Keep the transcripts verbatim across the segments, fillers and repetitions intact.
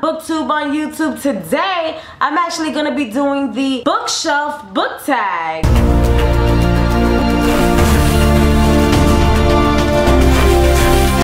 BookTube on YouTube. Today, I'm actually gonna be doing the bookshelf book tag.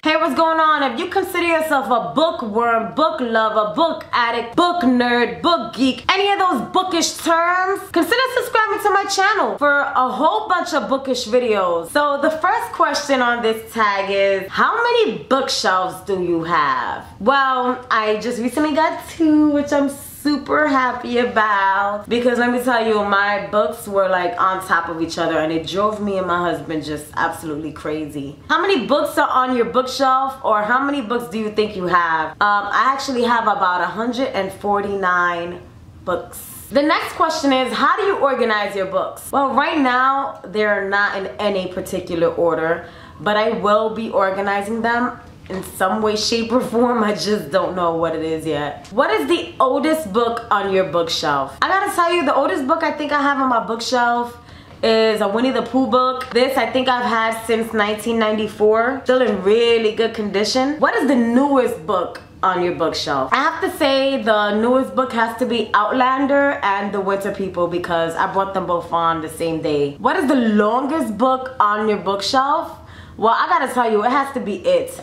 Hey, what's going on? If you consider yourself a bookworm, book lover, book addict, book nerd, book geek, any of those bookish terms, consider subscribing to my channel for a whole bunch of bookish videos. So the first question on this tag is, how many bookshelves do you have? Well, I just recently got two, which I'm so super happy about, because let me tell you, my books were like on top of each other and it drove me and my husband just absolutely crazy. How many books are on your bookshelf, or how many books do you think you have? Um, I actually have about one hundred forty-nine books. The next question is, how do you organize your books? Well, right now they're not in any particular order, but I will be organizing them in some way, shape, or form. I just don't know what it is yet. What is the oldest book on your bookshelf? I gotta tell you, the oldest book I think I have on my bookshelf is a Winnie the Pooh book. This I think I've had since nineteen ninety-four. Still in really good condition. What is the newest book on your bookshelf? I have to say the newest book has to be Outlander and The Winter People, because I bought them both on the same day. What is the longest book on your bookshelf? Well, I gotta tell you, it has to be It.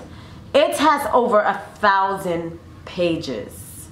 It has over a thousand pages.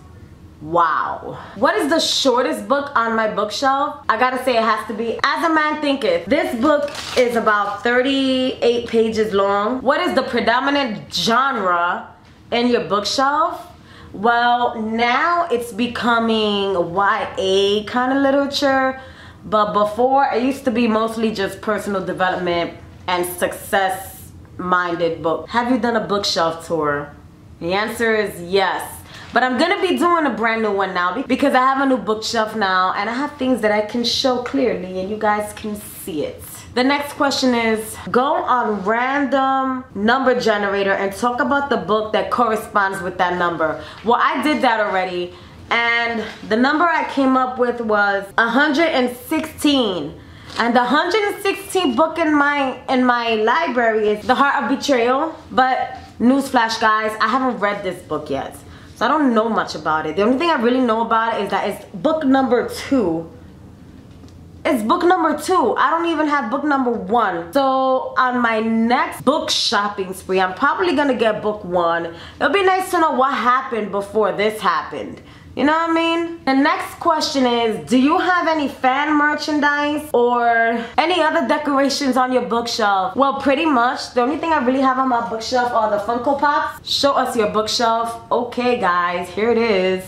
Wow. What is the shortest book on my bookshelf? I gotta say it has to be As a Man Thinketh. This book is about thirty-eight pages long. What is the predominant genre in your bookshelf? Well, now it's becoming Y A kind of literature, but before it used to be mostly just personal development and success minded book. Have you done a bookshelf tour? The answer is yes. But I'm gonna be doing a brand new one now, because I have a new bookshelf now and I have things that I can show clearly and you guys can see it. The next question is, go on random number generator and talk about the book that corresponds with that number. Well, I did that already, and the number I came up with was one hundred sixteen. And the one hundred sixteenth book in my in my library is The Heart of Betrayal. But newsflash, guys, I haven't read this book yet, so I don't know much about it. The only thing I really know about it is that it's book number two. It's book number two. I don't even have book number one. So on my next book shopping spree, I'm probably gonna get book one. It'll be nice to know what happened before this happened. You know what I mean? The next question is, do you have any fan merchandise or any other decorations on your bookshelf? Well, pretty much. The only thing I really have on my bookshelf are the Funko Pops. Show us your bookshelf. Okay, guys, here it is.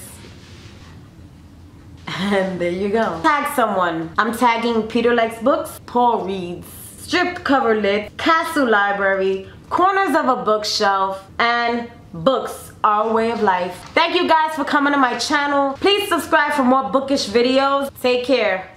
And there you go. Tag someone. I'm tagging Peter Likes Books, Paul Reed's, Stripped Cover Lit, Castle Library, Corners of a Bookshelf, and Books Are a Way of Life. Thank you guys for coming to my channel. Please subscribe for more bookish videos. Take care.